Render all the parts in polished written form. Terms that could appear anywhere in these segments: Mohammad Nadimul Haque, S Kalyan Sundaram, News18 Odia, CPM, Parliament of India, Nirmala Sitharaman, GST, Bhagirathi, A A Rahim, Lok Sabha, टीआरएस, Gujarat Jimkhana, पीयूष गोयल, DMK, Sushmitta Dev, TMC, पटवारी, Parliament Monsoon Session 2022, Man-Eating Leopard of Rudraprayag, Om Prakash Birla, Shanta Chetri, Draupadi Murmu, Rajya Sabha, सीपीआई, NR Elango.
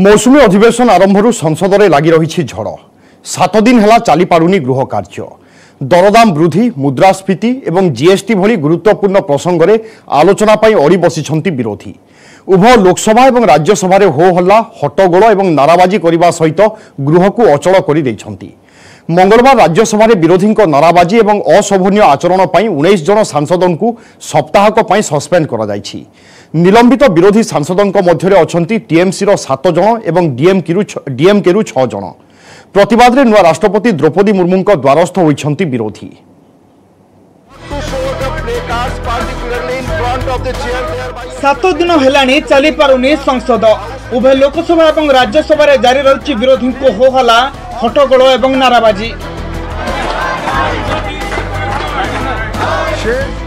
मौसुमी अधिवेशन आरंभरू संसद में लगी रही झड़ सात दिन है चली पारुनी गृह कार्य दरदाम वृद्धि मुद्रास्फीति और जीएसटी भली गुरुत्वपूर्ण प्रसंग में आलोचना अड़ी बसिछंती विरोधी उभय लोकसभा और राज्यसभा हो हल्ला हट्टगोल और नाराबाजी करने सहित गृह को अचल कर मंगलवार राज्यसभा विरोधी नाराबाजी और असोभनीय आचरण पर 19 जन सांसदों को सप्ताहक सस्पेंड निलंबित विरोधी सांसदों मध्य अच्छा टीएमसी 7 जन और डीएमके 6 जन प्रतिवाद में नूआ राष्ट्रपति द्रौपदी मुर्मू द्वारस्थ होती विरोधी सात दिन है चली पारुनी संसद उभय लोकसभा और राज्यसभा जारी रही विरोधी को हो हल्ला हट्टगोल एवं नाराबाजी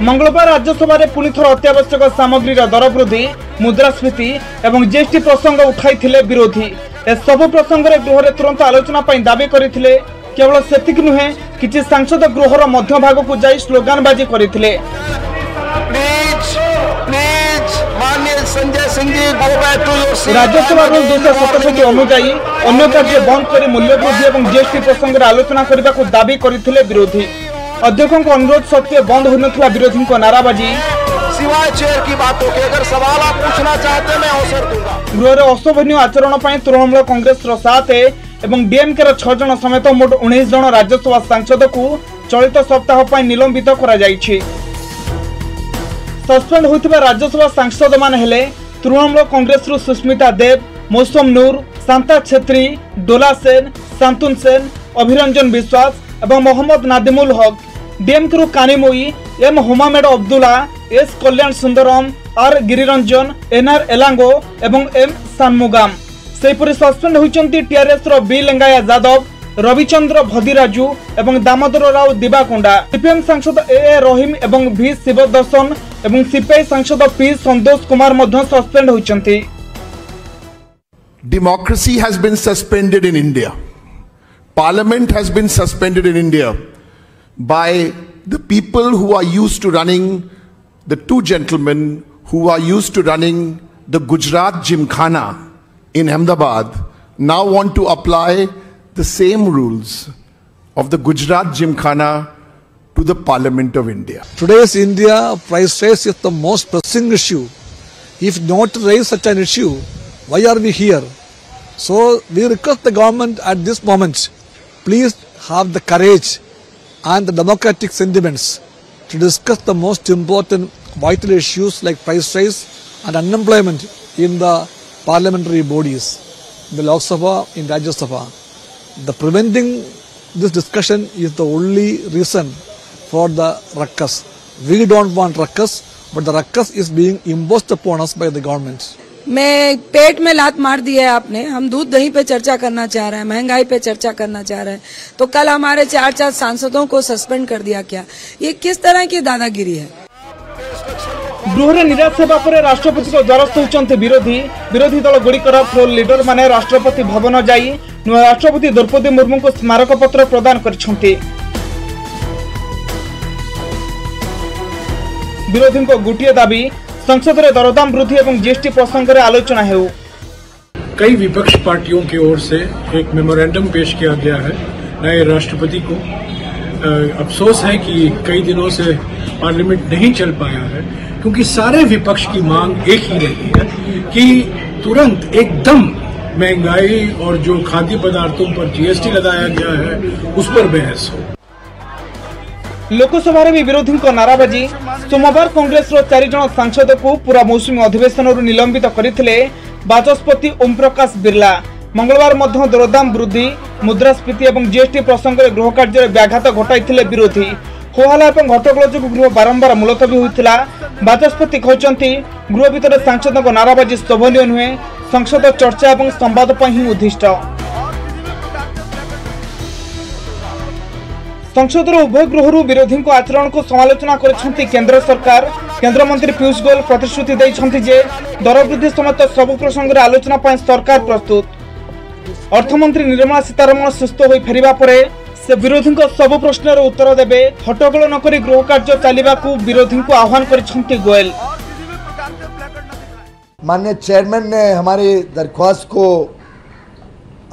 मंगलवार राज्यसभा पुनि थर अत्यावश्यक सामग्री दर वृद्धि मुद्रास्फीति और जीएसटी प्रसंग उठाई विरोधी एसबू प्रसंग में गृह तुरंत आलोचना दावी करते केवल सेतिक नुहे किसी सांसद गृहर मध्य भाग को जाई स्लोगानबाजी करते राज्यसभा रूल 267 अनुजाई अन्य कार्य बंद कर मूल्य वृद्धि और जीएसटी प्रसंग में आलोचना करने को दावी करते विरोधी अध्यक्षों को अनुरोध सत्वे बंद हो नथिला विरोधी को नाराबाजी सिवाय चेयर की बातों के अगर सवाल आप पूछना चाहते मैं अवसर दूंगा गृहर असोभनीय आचरण पर तृणमूल कांग्रेस 7 एवं डीएमके 6 जन समेत मोट 19 जन राज्यसभा सांसद को चलित सप्ताह पर निलंबित सस्पेंड होता राज्यसभा सांसद माने तृणमूल कांग्रेस रु सुष्मिता देव मौसुमी नूर शांता छेत्री डोला सेन शांतनु सेन अभिरंजन बिस्वास एवं Mohammad Nadimul Haque DMK Kanimozhi M हुमामेड Abdullah S कल्याण सुंदरम आर गिरिरंजन एनआर एलांगो एवं एम सानमुगम सेपरी सस्पेंड होती टीआरएस बी लेंगाया यादव रविचंद्र भदिराजू और दामोदर राव दिवाकोंडा सीपीएम सांसद ए ए रहीम और भी शिवदर्शन और सीपीआई सांसद पी संतोष कुमार सस्पेंड होती Democracy has been suspended in India. Parliament has been suspended in India by the people who are used to running, the two gentlemen who are used to running the Gujarat Jimkhana in Ahmedabad now want to apply the same rules of the Gujarat Jimkhana to the Parliament of India. Today's India crisis is the most pressing issue. If not raise such an issue, why are we here? So we request the government at this moment, please have the courage and the democratic sentiments to discuss the most important vital issues like price rise and unemployment in the parliamentary bodies, in the Lok Sabha, in Rajya Sabha. The preventing this discussion is the only reason for the ruckus. We don't want ruckus, but the ruckus is being imposed upon us by the government. मैं पेट में लात मार दी है आपने। हम दूध दही पे चर्चा करना चाह रहे हैं, महंगाई पे चर्चा करना चाह रहे हैं, तो कल हमारे 4 सांसदों को सस्पेंड कर दिया। क्या ये किस तरह की दादागिरी है? गृहर निराश होगा पर राष्ट्रपति को द्वारस्थ होती विरोधी विरोधी दल गुड़िकर फ्लोर लीडर माने राष्ट्रपति भवन जाई नूआ राष्ट्रपति द्रौपदी मुर्मू को स्मारक पत्र प्रदान करछंती। विरोधी को गोटे दाबी संसद में दरदाम वृद्धि और जीएसटी प्रसंग में आलोचना हो। कई विपक्ष पार्टियों की ओर से एक मेमोरेंडम पेश किया गया है नए राष्ट्रपति को। अफसोस है कि कई दिनों से पार्लियामेंट नहीं चल पाया है क्योंकि सारे विपक्ष की मांग एक ही रही है कि तुरंत एकदम महंगाई और जो खाद्य पदार्थों पर जीएसटी लगाया गया है उस पर बहस हो। लोकसभा में विरोधी को नाराबाजी सोमवार कांग्रेस 4 जन सांसद को पूरा मौसुमी अधिवेशन निलंबित करते बाचस्पति ओम प्रकाश बिरला। मंगलवार मध्य दरदाम वृद्धि मुद्रास्फीति और जीएसटी प्रसंग में गृह कार्य व्याघात घटाई विरोधी कोहला एवं हट्टगोल जो गृह बारंबार मुलतवी होता। बाचस्पति कहते गृह भितर सांसद को नाराबाजी शोभनीय नुहे, संसद चर्चा और संवाद ही उद्दिष्ट। संसद उभय गृहर विरोधी आचरण को समालोचना कर केंद्र सरकार। केंद्रमंत्री पीयूष गोयल प्रतिश्रुति देते दर वृद्धि समेत सबु प्रसंग में आलोचना सरकार प्रस्तुत। अर्थमंत्री निर्मला सीतारमण सुस्थ हो फेरिबा परे से विरोधी सबु प्रश्नर उत्तर देवे। हट्टगोल नक गृह कार्य चलने विरोधी को आह्वान कर गोयल। माननीय चेयरमैन ने हमारी दरख्वास्त को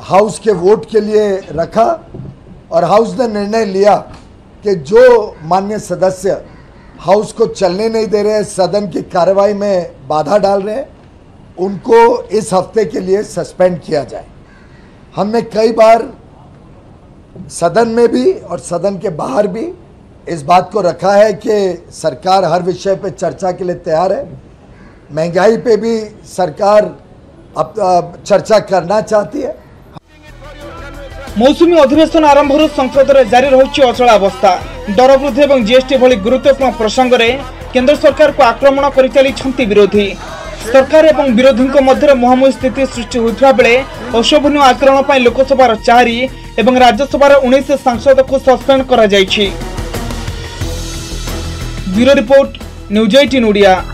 हाउस के वोट के लिए रखा और हाउस ने निर्णय लिया कि जो माननीय सदस्य हाउस को चलने नहीं दे रहे, सदन की कार्रवाई में बाधा डाल रहे हैं, उनको इस हफ्ते के लिए सस्पेंड किया जाए। हमने कई बार सदन में भी और सदन के बाहर भी इस बात को रखा है कि सरकार हर विषय पे चर्चा के लिए तैयार है। महंगाई पे भी सरकार अब चर्चा करना चाहती है। मौसुमी अधिवेशन आरंभ संसद में जारी रही अचल अवस्था दर वृद्धि और जीएसटी भली गुरुत्वपूर्ण प्रसंग में केंद्र सरकार को आक्रमण कर चली विरोधी सरकार और विरोधी मध्य मुहांमुही स्थिति सृष्टि होता बेले अशोभन आचरण पर लोकसभा 4 और राज्यसभा 19 सांसद को सस्पेंड कर। Bureau report news 18 Odia.